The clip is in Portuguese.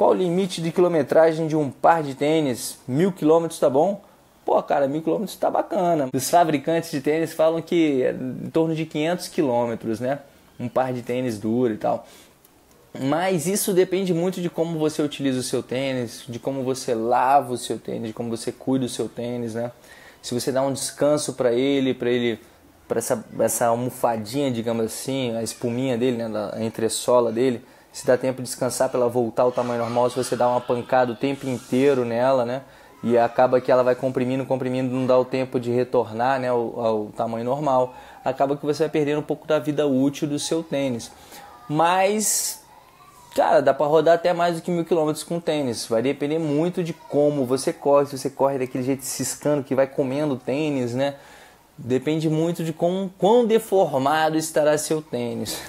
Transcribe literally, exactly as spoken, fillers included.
Qual o limite de quilometragem de um par de tênis? Mil quilômetros tá bom? Pô, cara, mil quilômetros tá bacana. Os fabricantes de tênis falam que é em torno de quinhentos quilômetros, né? Um par de tênis dura e tal. Mas isso depende muito de como você utiliza o seu tênis, de como você lava o seu tênis, de como você cuida o seu tênis, né? Se você dá um descanso para ele, para ele, para essa, essa almofadinha, digamos assim, a espuminha dele, né? A entressola dele. Se dá tempo de descansar para ela voltar ao tamanho normal, se você dá uma pancada o tempo inteiro nela, né? E acaba que ela vai comprimindo, comprimindo, não dá o tempo de retornar, né, ao, ao tamanho normal. Acaba que você vai perdendo um pouco da vida útil do seu tênis. Mas, cara, dá para rodar até mais do que mil quilômetros com tênis. Vai depender muito de como você corre. Se você corre daquele jeito ciscando que vai comendo o tênis, né? Depende muito de como, quão deformado estará seu tênis.